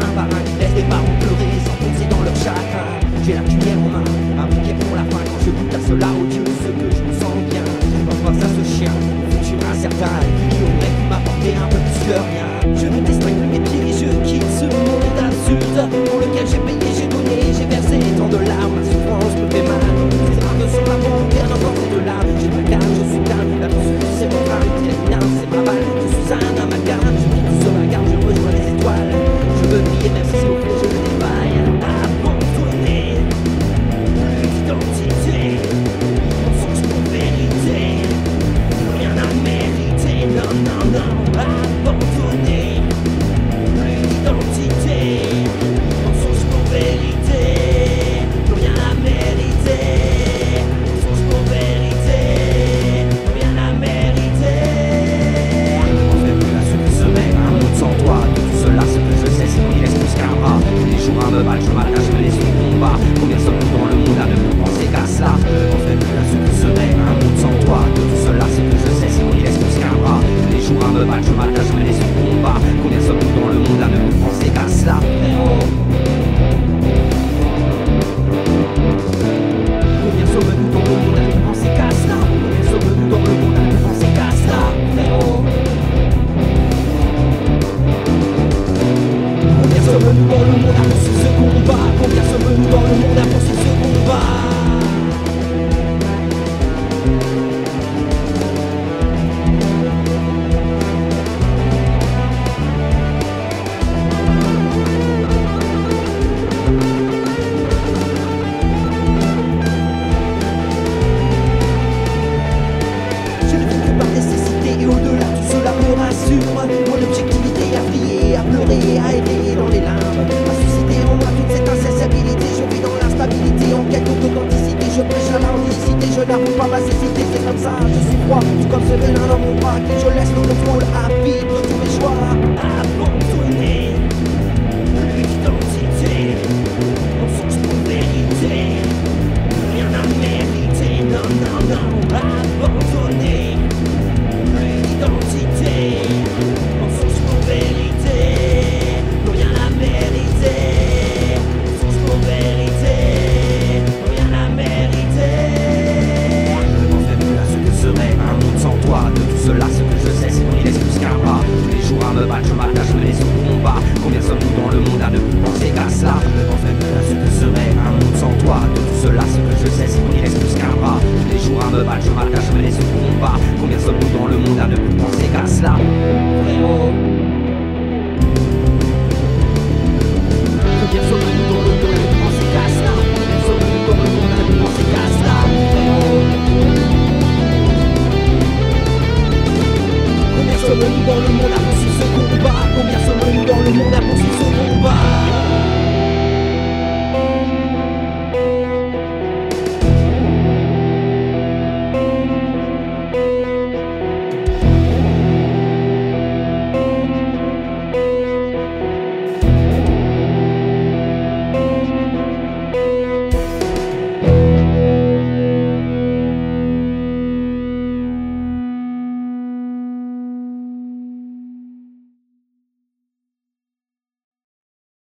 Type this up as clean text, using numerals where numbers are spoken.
un par un, qui laisse les parents pleurer, s'enfoncer dans leur chagrin. J'ai la lumière en main, un bouquet pour la fin, quand je goûte à cela odieux, ce que je me sens bien. Quand je pense à ce chien, futur incertain, qui aurait pu m'apporter un peu plus que rien. Je me destringue de mes pieds et je quitte ce monde absurde pour lequel j'ai payé, j'ai donné, j'ai versé tant de larmes. Ma souffrance me fait mal, ces larmes sont la banquière d'un corps de larmes. J'ai pas le calme, je suis calme, la poursuite c'est mon frère, c'est ma balle, je suis un amalgame. Je quitte ce regard, je rejoins les étoiles. Je veux briller même si au fond je me défaille. Abandonner, plus d'identité, mensonge pour vérité, rien à mériter, non, non, non. Abandonner, plus d'identité, mensonge pour vérité, rien à mériter. Combien sommes-nous dans le monde à poursuivre ce combat?